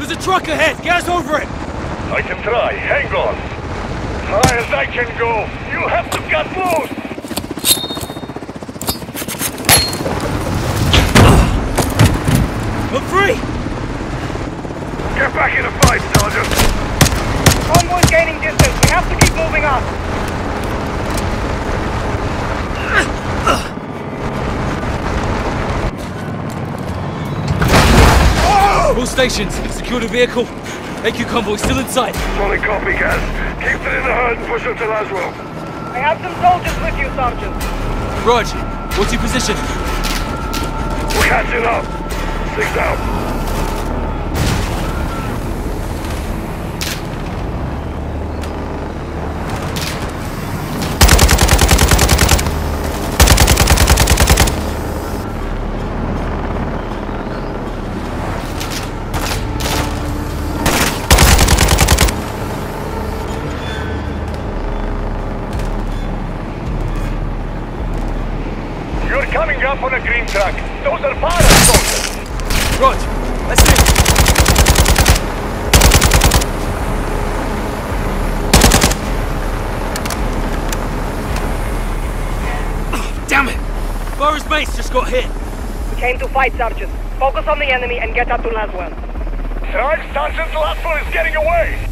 There's a truck ahead. Gaz over it. I can try. Hang on. As far as I can go, you have to get loose. I'm free. Get back in the fight, soldier. Convoy's gaining distance. We have to keep moving up. All stations, secure the vehicle. AQ convoy still inside. Solid copy, Gaz. Keep it in the herd and push up to Laswell. I have some soldiers with you, Sergeant. Roger. What's your position? We're catching up. 6 out. On a green truck. Those are Farah soldiers. Roger. Let's see. Damn it! Farah's base just got hit. We came to fight, Sergeant. Focus on the enemy and get up to Laswell. Sergeant Laswell is getting away.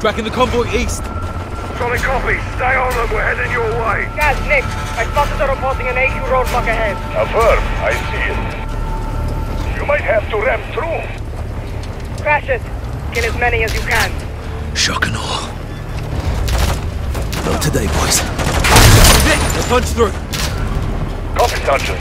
Tracking the convoy east. Solid copy. Stay on them. We're heading your way. Gaz, Nick. I spotted the reporting an AQ roadblock ahead. Affirm. I see it. You might have to ram through. Crash it. Kill as many as you can. Shock and awe. Not today, boys. Nick, let's punch through. Copy, Sergeant.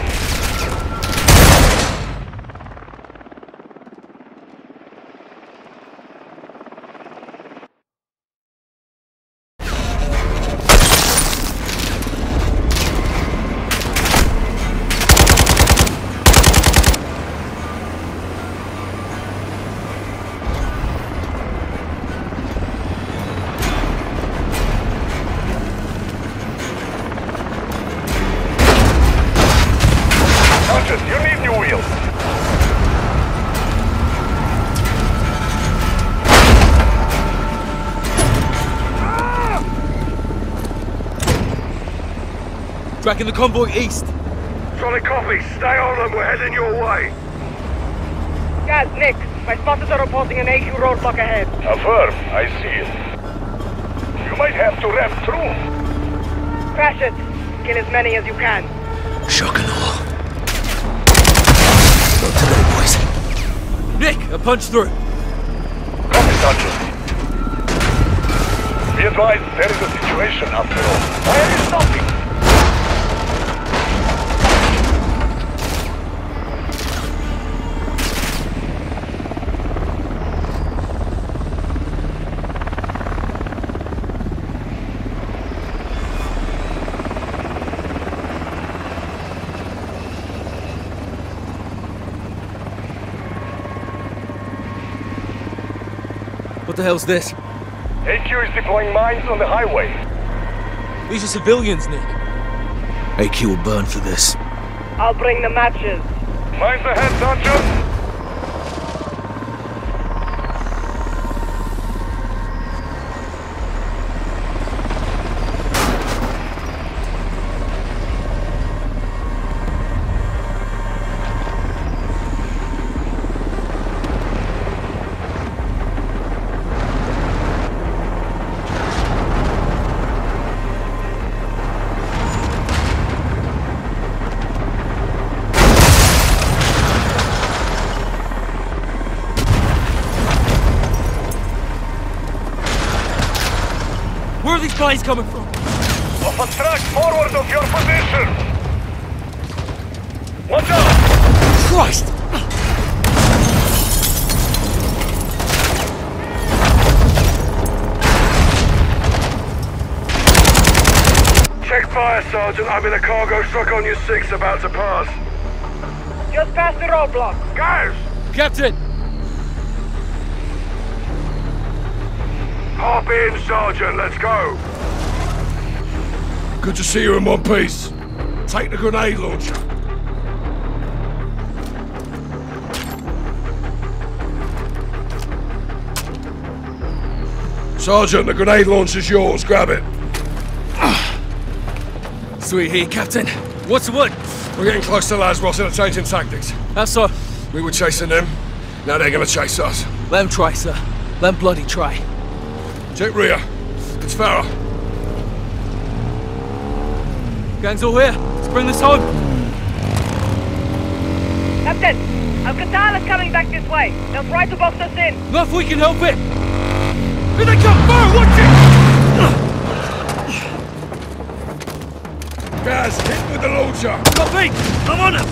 purchased. You need new wheels. Tracking the convoy east. Solid copy. Stay on them. We're heading your way. Gaz, Nick, my spotters are reporting an AQ roadblock ahead. Affirm. I see it. You might have to ramp through. Crash it. Kill as many as you can. Shock and awe. Not today, boys. Nick, a punch through. Copy, Sergeant. Be advised, there is a situation after all. Where is nothing? What the hell's this? AQ is deploying mines on the highway. These are civilians, Nick. AQ will burn for this. I'll bring the matches. Mines ahead, Where are these guys coming from? Off a track forward of your position! Watch out! Christ! Check fire, Sergeant. I'm in a cargo truck on your six, about to pass. Just past the roadblock. Guys! Captain! Hop in, Sergeant. Let's go. Good to see you in one piece. Take the grenade launcher. Sergeant, the grenade launcher's yours. Grab it. Sweet here, Captain. What's the word? We're getting close to Laswell and changing tactics. How so? We were chasing them. Now they're going to chase us. Let them try, sir. Let them bloody try. Check rear. It's Farah. Gang's all here. Let's bring this home. Captain, Al-Qatal is coming back this way. They'll try to box us in. Not if we can help it. Here they come, Farah, watch it! Gaz, hit with the launcher. Copy! I'm on him!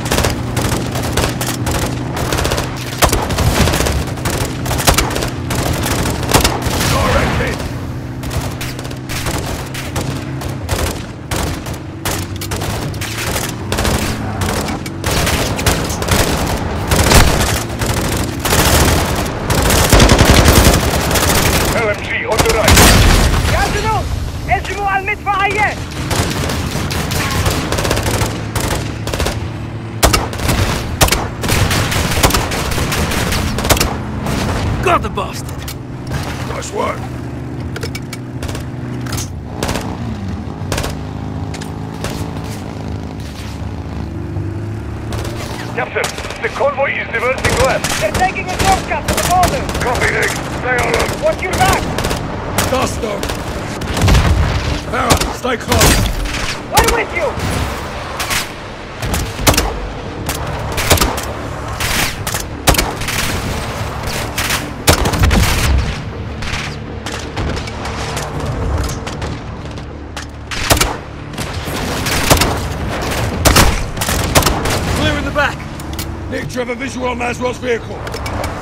Do you have a visual on Laswell's vehicle?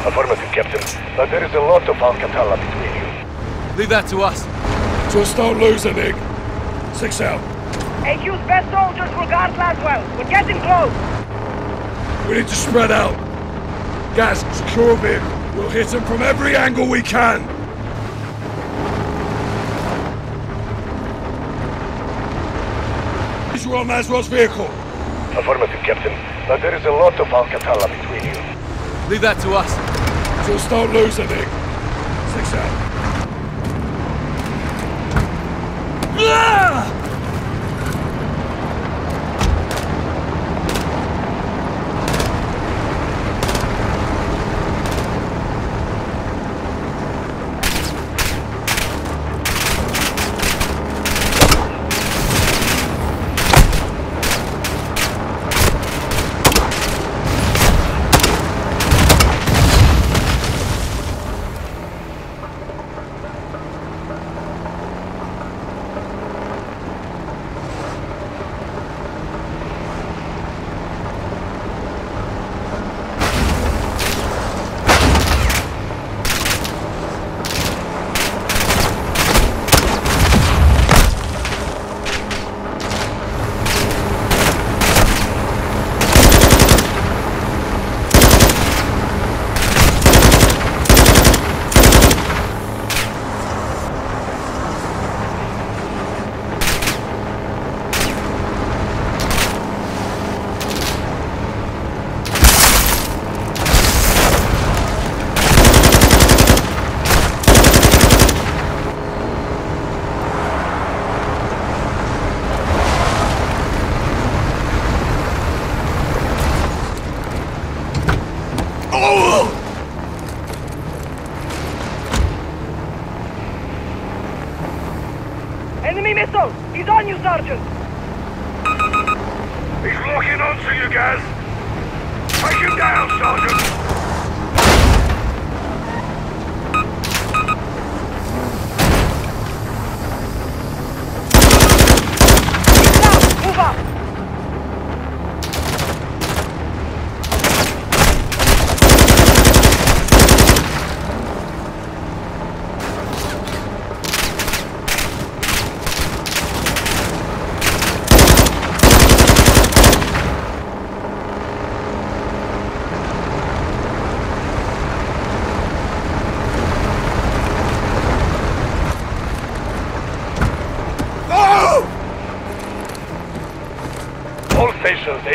Affirmative, Captain. But there is a lot of Alcatala between you. Leave that to us. Just don't lose it, Nick. 6 out. AQ's best soldiers will guard Laswell. We're getting close. We need to spread out. Gaz, secure vehicle. We'll hit him from every angle we can. Visual on Laswell's vehicle. Affirmative, Captain. But there is a lot of Alcatala between you. Leave that to us. Just don't lose anything. 6 out. Ah!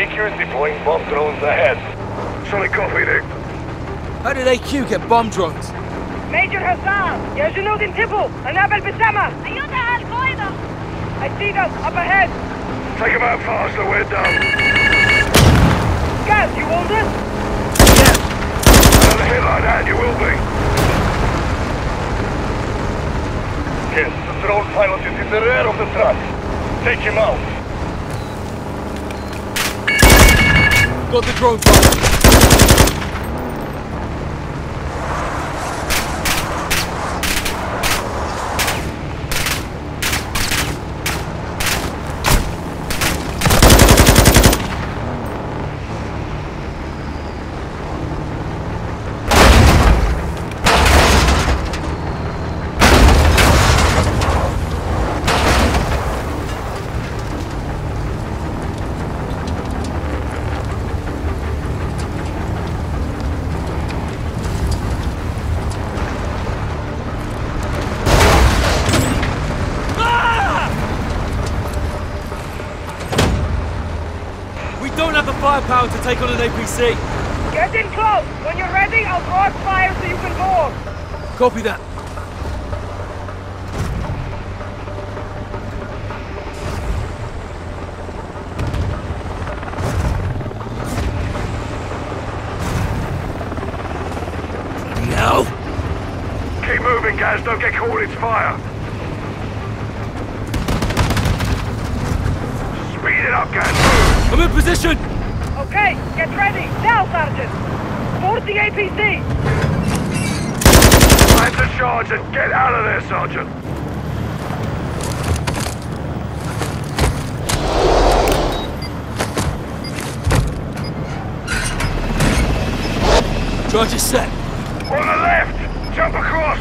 AQ is deploying bomb drones ahead. Solid copy, Nick. How did AQ get bomb drones? Major Hassan, there's a note in Tibu, an Abel Bissama. I see them, up ahead. Take them out fast, the way down. Gaz, you hold it? Yes. Out of the hit like that, you will be. Yes, the drone pilot is in the rear of the truck. Take him out. Got the drone fire. Power to take on an APC. Get in close. When you're ready, I'll draw fire so you can go on. Copy that. No. Keep moving, Gaz. Don't get caught. It's fire. Speed it up, Gaz. I'm in position. Okay, get ready! Now, Sergeant! 40 APC! Time to charge and get out of there, Sergeant! Charge is set! On the left! Jump across!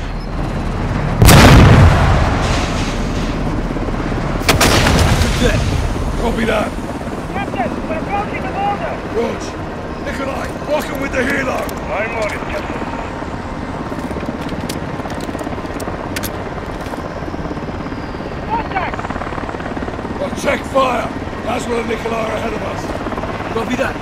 Copy that! Captain, we're approaching the border! Roach! Nikolai, walking with the helo! I'm on it, Captain. Contact! Well, check fire! Laswell and Nikolai are ahead of us. Copy that.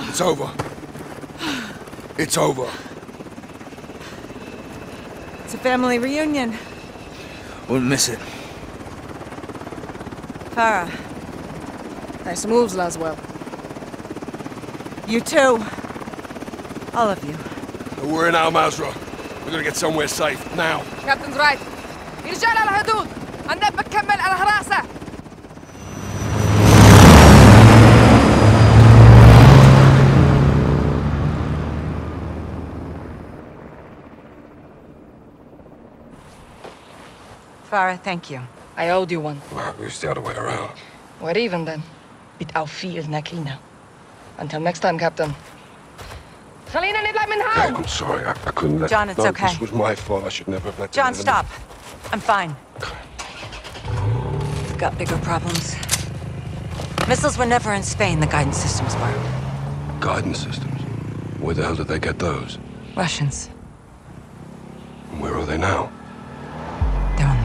It's over. It's over. It's a family reunion. Wouldn't miss it. Farah. Nice moves, Laswell. You too. All of you. We're in Al Masra. We're gonna get somewhere safe now. Captain's right. يرجع للحدود. عندنا بنكمل الحراسة. Farah, thank you. I owed you one. Well, we stay the way around. We're even then. Bit our feet is Naklina. Until next time, Captain. Salina, Niblad, I'm sorry, I couldn't let John, it's no, okay. This was my fault. I should never have let John, stop. I'm fine. We've got bigger problems. Missiles were never in Spain, the guidance systems were. Guidance systems? Where the hell did they get those? Russians. And where are they now?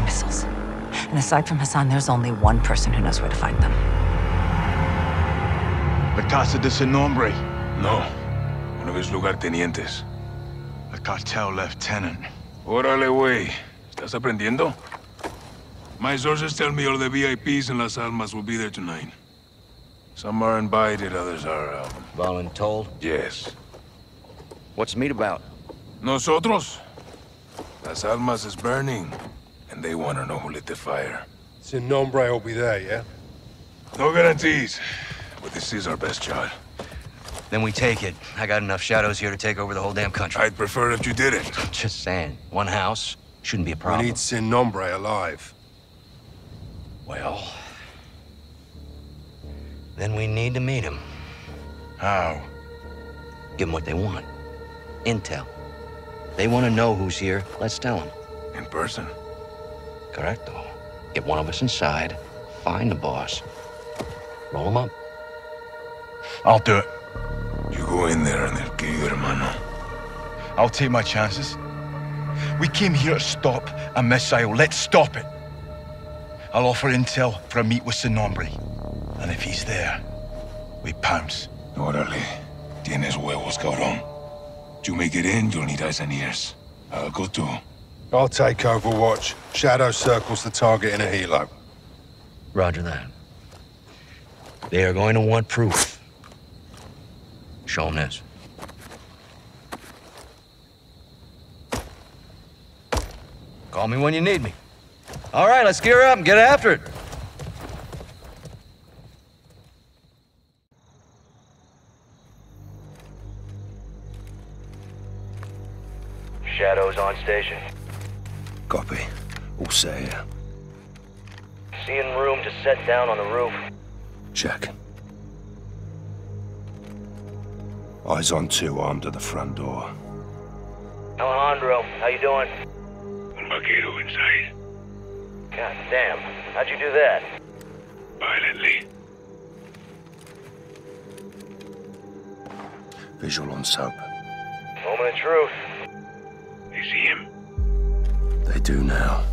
Missiles. And aside from Hassan, there's only one person who knows where to find them. La Casa de Sin Nombre. No. One of his lugartenientes. A cartel lieutenant. Órale, wey. ¿Estás aprendiendo? My sources tell me all the VIPs in Las Almas will be there tonight. Some are invited, others are... voluntold? Yes. What's the meet about? Nosotros. Las Almas is burning. And they want to know who lit the fire. Sin Nombre will be there, yeah? No guarantees, but this is our best shot. Then we take it. I got enough shadows here to take over the whole damn country. I'd prefer if you did it. Just saying. One house shouldn't be a problem. We need Sin Nombre alive. Well... then we need to meet him. How? Give them what they want. Intel. They want to know who's here. Let's tell them. In person? Correcto. Get one of us inside, find the boss, roll him up. I'll do it. You go in there and they'll kill you, hermano. I'll take my chances. We came here to stop a missile. Let's stop it. I'll offer intel for a meet with Sin Nombre. And if he's there, we pounce. Orale. Tienes huevos, cabrón. You make it in, you'll need eyes and ears. I'll go too. I'll take overwatch. Shadow circles the target in a helo. Roger that. They are going to want proof. Show them this. Call me when you need me. All right, let's gear up and get after it. Shadow's on station. Copy. All set here. Seeing room to set down on the roof. Check. Eyes on two, armed at the front door. Alejandro, how you doing? Un vaquero inside. God damn. How'd you do that? Violently. Visual on Soap. Moment of truth. He you see him? They do now.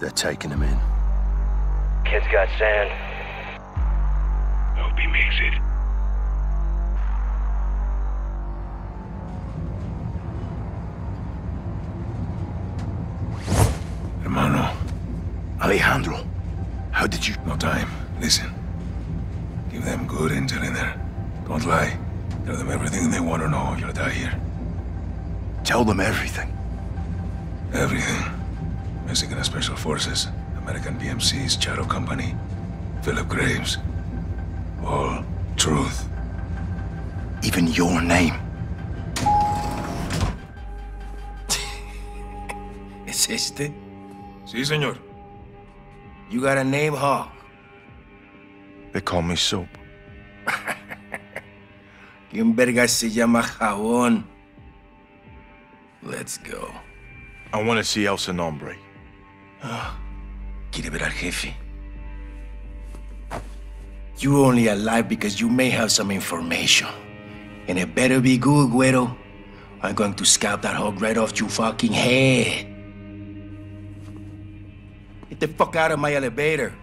They're taking him in. Kid's got sand. Hope he makes it. Hermano. Alejandro. How did you... No time. Listen. Give them good intel in there. Don't lie. Tell them everything they want to know or you'll die here. Tell them everything. Everything. Mexican Special Forces, American BMC's Shadow Company, Philip Graves. All truth. Even your name. ¿Es este? Sí, señor. You got a name, huh? They call me Soap. ¿Quién verga se llama Jabón? Let's go. I want to see El Sin Nombre. Quiere ver al jefe. You're only alive because you may have some information. And it better be good, güero. I'm going to scalp that hog right off your fucking head. Get the fuck out of my elevator.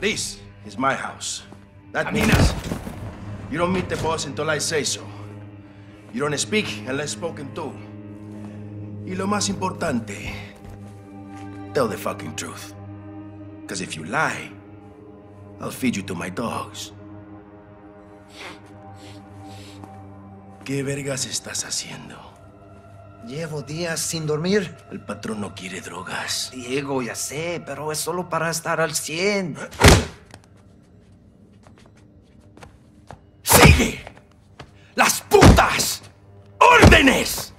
This is my house. That means you don't meet the boss until I say so. You don't speak unless spoken to. Y lo más importante, tell the fucking truth. Because if you lie, I'll feed you to my dogs. ¿Qué vergas estás haciendo? Llevo días sin dormir. El patrón no quiere drogas. Diego, ya sé, pero es solo para estar al 100. ¡Sigue! ¡Las putas órdenes!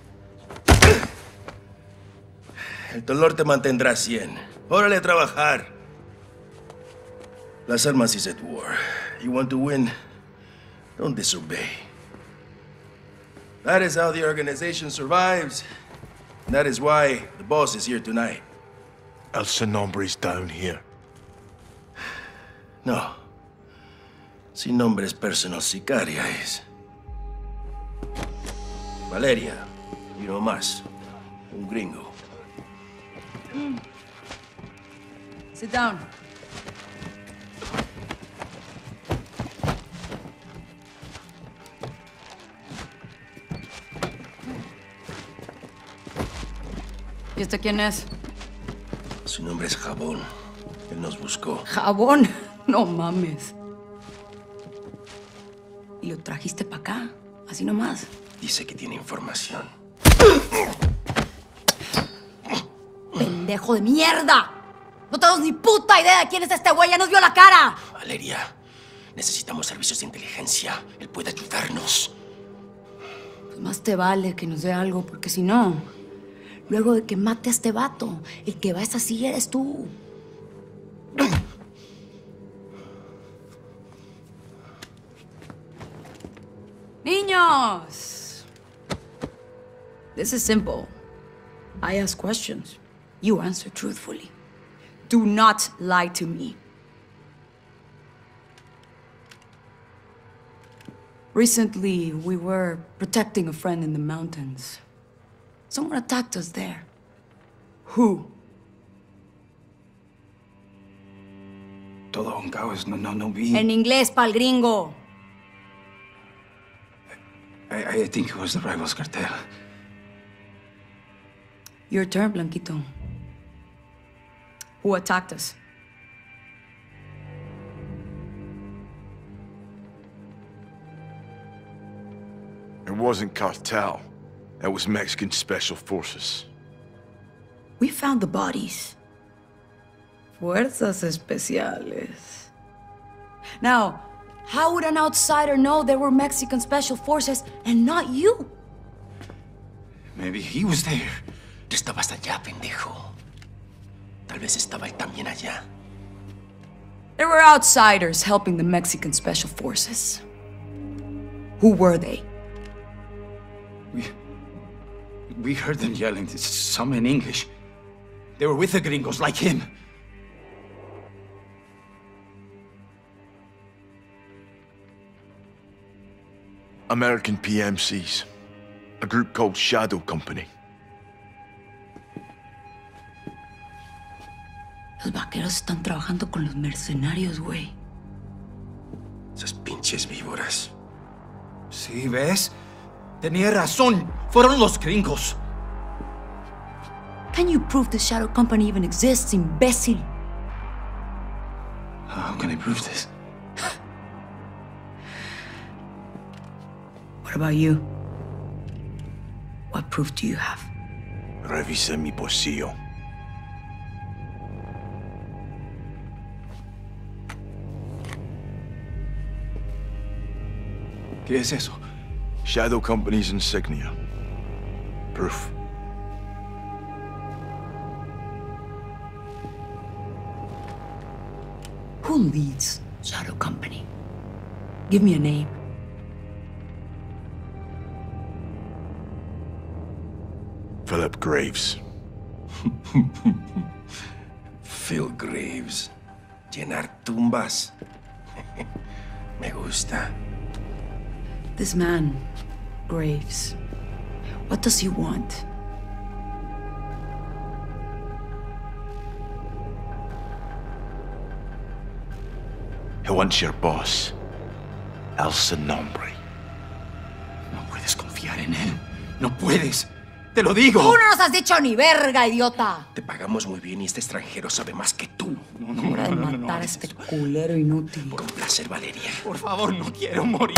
El dolor te mantendrá 100. Órale a trabajar. Las Almas is at war. You want to win? Don't disobey. That is how the organization survives. And that is why the boss is here tonight. El Sin Nombre is down here. No. Sin Nombre's personal sicaria is. Valeria, y no más. Un gringo. Sit down. ¿Y este quién es? Su nombre es Jabón. Él nos buscó. ¿Jabón? No mames. ¿Y lo trajiste para acá? Así nomás. Dice que tiene información. ¡Pendejo de mierda! ¡No tenemos ni puta idea de quién es este güey! ¡Ya nos vio la cara! Valeria, necesitamos servicios de inteligencia. Él puede ayudarnos. Pues más te vale que nos dé algo, porque si no... Luego de que mate a este vato, el que va es así eres tú. ¡Niños! This is simple. I ask questions. You answer truthfully. Do not lie to me. Recently, we were protecting a friend in the mountains. Someone attacked us there. Who? Todo un caos, no vi. En inglés, pal gringo. I think it was the Rivals Cartel. Your turn, Blanquito. Who attacked us? It wasn't Cartel. That was Mexican Special Forces. We found the bodies. Fuerzas Especiales. Now, how would an outsider know there were Mexican Special Forces and not you? Maybe he was there. Tú estabas allá, pendejo. Tal vez estaba él también allá. There were outsiders helping the Mexican Special Forces. Who were they? We heard them yelling, some in English. They were with the gringos, like him. American PMCs. A group called Shadow Company. Los vaqueros están trabajando con los mercenarios, güey. Esas pinches víboras. Sí, ¿ves? Tenía razón. Fueron los gringos. Can you prove the Shadow Company even exists, imbécil? How can I prove this? What about you? What proof do you have? Revisé mi bolsillo. ¿Qué es eso? Shadow Company's insignia. Proof. Who leads Shadow Company? Give me a name. Philip Graves. Phil Graves. Llenar tumbas. Me gusta. This man, Graves, what does he want? He wants your boss, El Sin Nombre. No puedes confiar en él. No puedes. ¡Te lo digo! ¡Tú no nos has dicho ni verga, idiota! Te pagamos muy bien y este extranjero sabe más que tú. No, matar a este culero inútil. Por un placer, Valeria. Por favor, no quiero morir.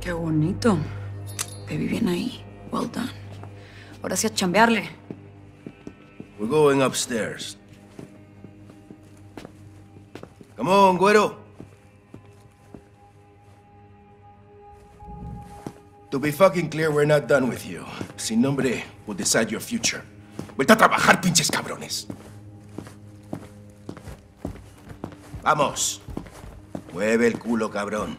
Qué bonito. Te vi bien ahí. Well done. Ahora sí a chambearle. We're going upstairs. Come on, güero. To be fucking clear, we're not done with you. Sin Nombre will decide your future. ¡Vuelta a trabajar, pinches cabrones! ¡Vamos! ¡Mueve el culo, cabrón!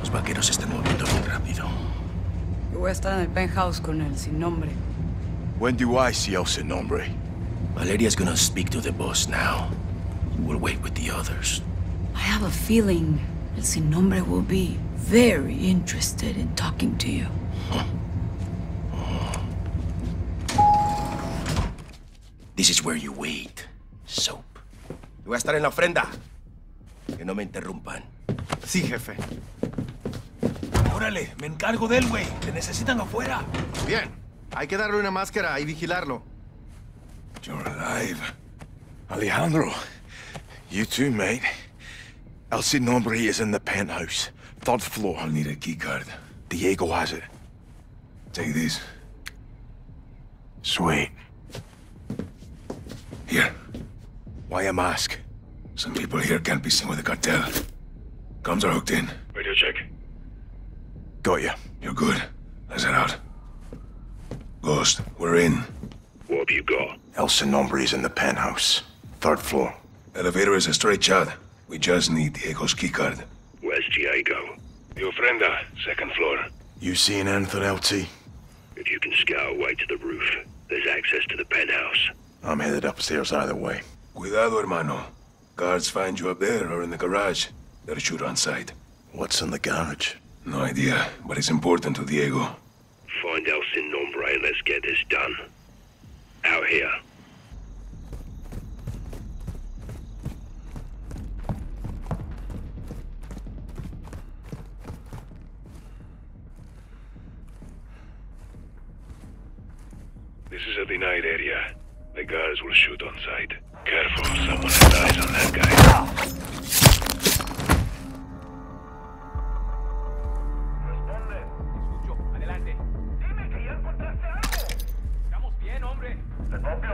Los vaqueros se están moviendo muy rápido. Yo voy a estar en el penthouse con el Sin Nombre. When do I see El Sin Nombre? Valeria's gonna speak to the boss now. You will wait with the others. I have a feeling El Sin Nombre will be very interested in talking to you. This is where you wait, Soap. Voy a estar en la ofrenda. Que no me interrumpan. Sí, jefe. Órale, me encargo del güey. Te necesitan afuera. Bien. Hay que darle una máscara y vigilarlo. You're alive. Alejandro, you too, mate. El Sin Nombre is in the penthouse. 3rd floor. I'll need a keycard. Diego has it. Take these. Sweet. Here. Why a mask? Some people here can't be seen with the cartel. Comms are hooked in. Radio check. Got you. You're good. Let's head out. Ghost, we're in. What have you got? El Sin Nombre is in the penthouse. 3rd floor. Elevator is a straight shot. We just need Diego's keycard. Where's Diego? Your friend, 2nd floor. You seen anything, LT? If you can scout away to the roof, there's access to the penthouse. I'm headed upstairs either way. Cuidado, hermano. Guards find you up there or in the garage. They'll shoot on sight. What's in the garage? No idea, but it's important to Diego. Find El Sin Nombre and let's get this done. Out here. This is a denied area. The guards will shoot on sight. Careful, someone dies on that guy.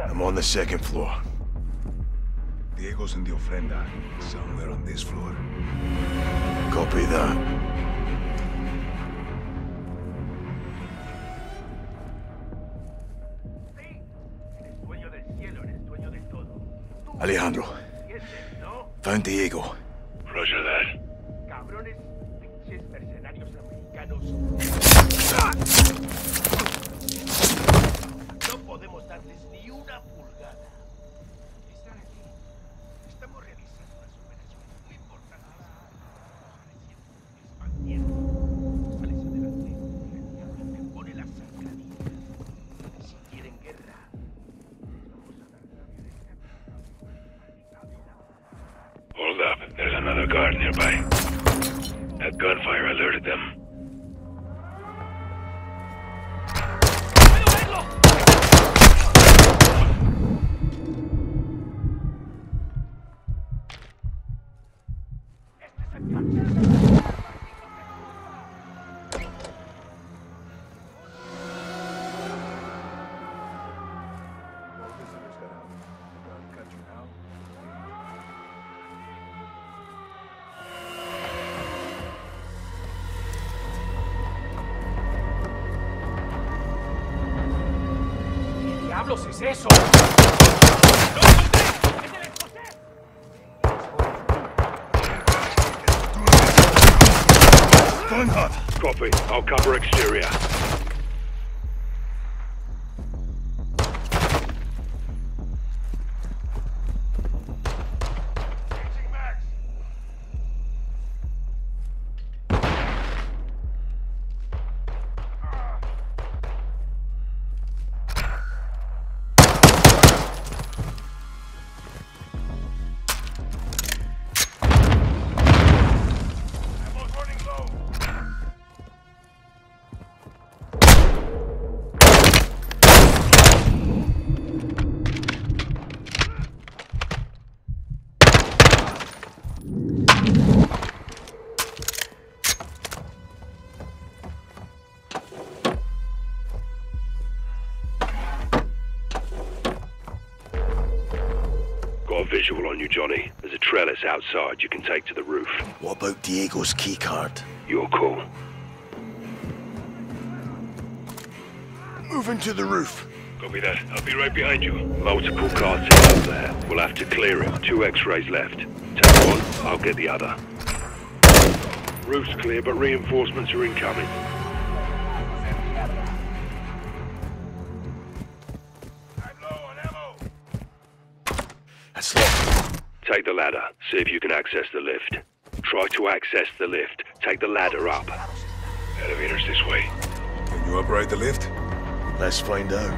I'm on the 2nd floor. Diego's in the ofrenda, somewhere on this floor. Copy that. Alejandro, found Diego. Roger that. No podemos darles ni una pulgada. Están aquí. Estamos realizando las operaciones muy importantes. Sales adelante. El diablo te pone la sangradilla. Si quieren guerra, vamos a dar. Hold up. There's another car nearby. That gunfire alerted them. ¿Qué es eso? Copy. I'll cover exterior. Visual on you, Johnny. There's a trellis outside you can take to the roof. What about Diego's keycard? Your call. Moving to the roof. Copy that. I'll be right behind you. Multiple cards out there. We'll have to clear it. 2 X-rays left. Take one, I'll get the other. Roof's clear, but reinforcements are incoming. Take the ladder. See if you can access the lift. Try to access the lift. Take the ladder up. Elevator's this way. Can you operate the lift? Let's find out.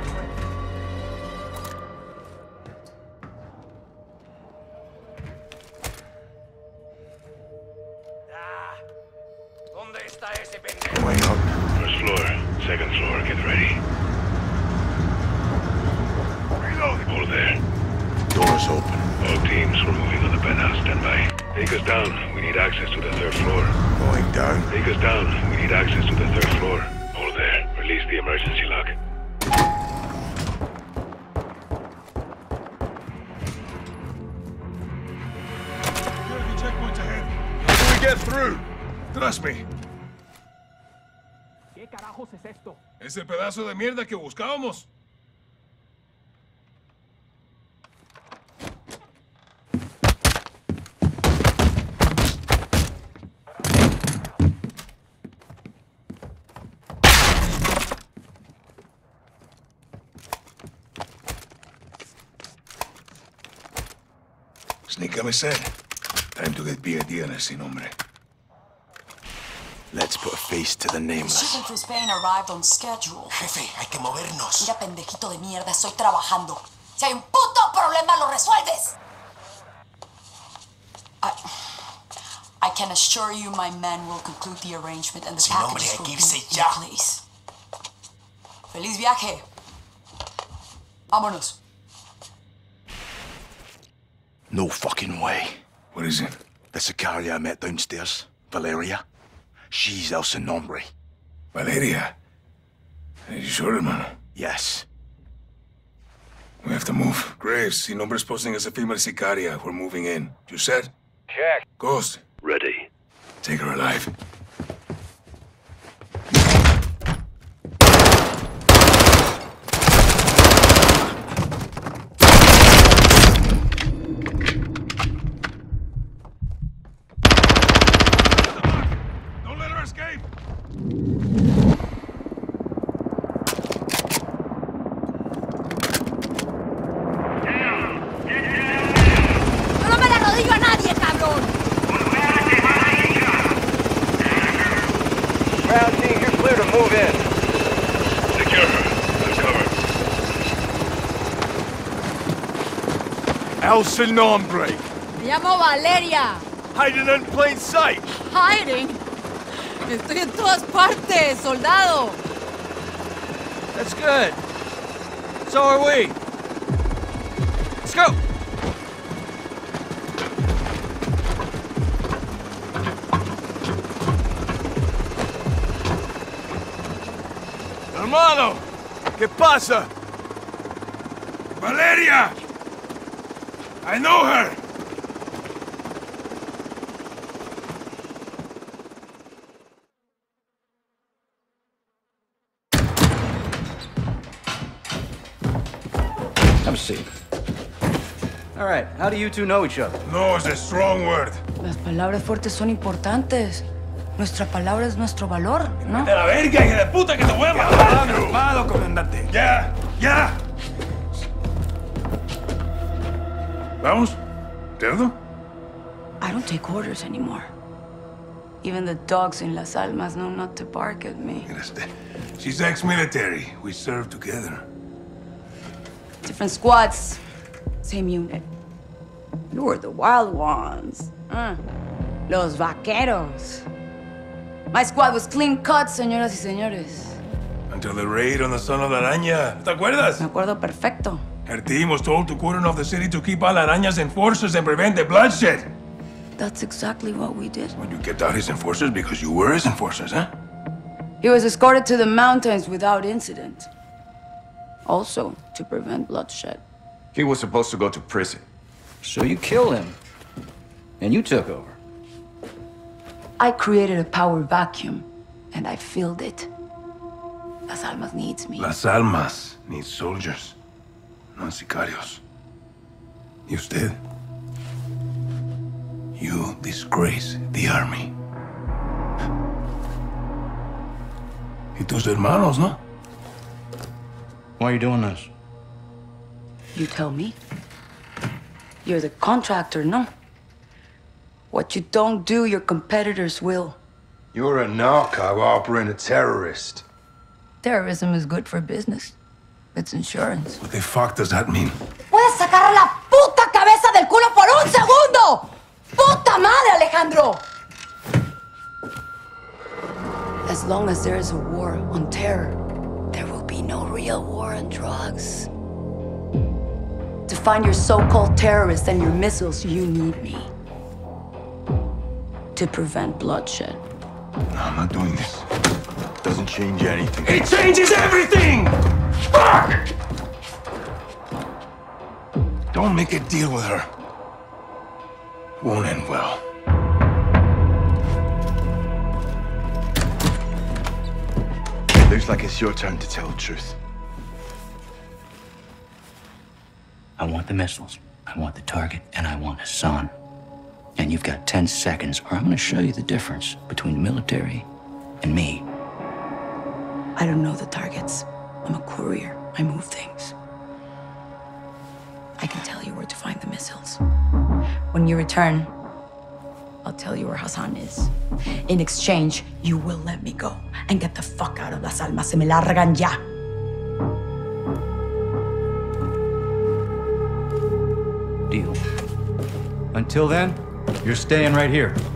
Wait up. First floor. Second floor. Get ready. Reload. All there. Doors open. All teams, we're moving on the penthouse. Stand by. Take us down. We need access to the 3rd floor. Going down. Take us down. We need access to the 3rd floor. All there. Release the emergency lock. Enemy checkpoint ahead. How do we get through? Trust me. ¿Qué carajos es esto? Ese pedazo de mierda que buscábamos. Time to get behind El Sin Nombre. Let's put a face to the nameless. The shipment from Spain arrived on schedule. Jefe, hay que movernos. Mira, pendejito de mierda, estoy trabajando. Si hay un puto problema, lo resuelves. I can assure you my men will conclude the arrangement and the package will be in place. Feliz viaje. Vámonos. No fucking way. What is it? The Sicaria I met downstairs. Valeria. She's El Sin Nombre. Valeria? Are you sure, hermano? Yes. We have to move. Graves, El Sin Nombre's posting as a female Sicaria. We're moving in. You said? Check. Ghost. Ready. Take her alive. Escape! El Sin Nombre. Me llamo Valeria. Hiding in plain sight. Hiding? Estoy en todas partes, soldado. That's good. So are we. Let's go. Hermano, ¿qué pasa? Valeria! I know her! Come see. All right, how do you two know each other? No is a strong word. Las palabras fuertes son importantes. Nuestra palabra es nuestro valor, ¿no? ¡De la verga, hija de puta, que te voy a matar! ¡Calmado, comandante! ¡Ya! ¡Ya! Vamos. ¿Todo? I don't take orders anymore. Even the dogs in Las Almas know not to bark at me. She's ex-military. We served together. Different squads. Same unit. You were the wild ones. Los vaqueros. My squad was clean-cut, señoras y señores. Until the raid on the son of Araña. ¿Te acuerdas? Me acuerdo perfecto. Her team was told to cordon off the city to keep all Araña's enforcers and prevent the bloodshed. That's exactly what we did. Well, you kept out his enforcers because you were his enforcers, huh? He was escorted to the mountains without incident. Also, to prevent bloodshed. He was supposed to go to prison. So you killed him. And you took over. I created a power vacuum, and I filled it. Las Almas needs me. Las Almas needs soldiers. Not sicarios. You did. You disgrace the army. Y tus hermanos, no? Why are you doing this? You tell me. You're the contractor, no? What you don't do, your competitors will. You're a narco operating a terrorist. Terrorism is good for business. It's insurance. What the fuck does that mean? Puedes sacar la puta cabeza del culo por un segundo! Puta madre, Alejandro! As long as there is a war on terror, there will be no real war on drugs. To find your so-called terrorists and your missiles, you need me. To prevent bloodshed. No, I'm not doing this. It doesn't change anything. It changes everything! Fuck! Don't make a deal with her. It won't end well. It looks like it's your turn to tell the truth. I want the missiles, I want the target, and I want Hassan. And you've got 10 seconds, or I'm gonna show you the difference between the military and me. I don't know the targets. I'm a courier. I move things. I can tell you where to find the missiles. When you return, I'll tell you where Hassan is. In exchange, you will let me go and get the fuck out of Las Almas. Se me largan ya. Deal. Until then, you're staying right here.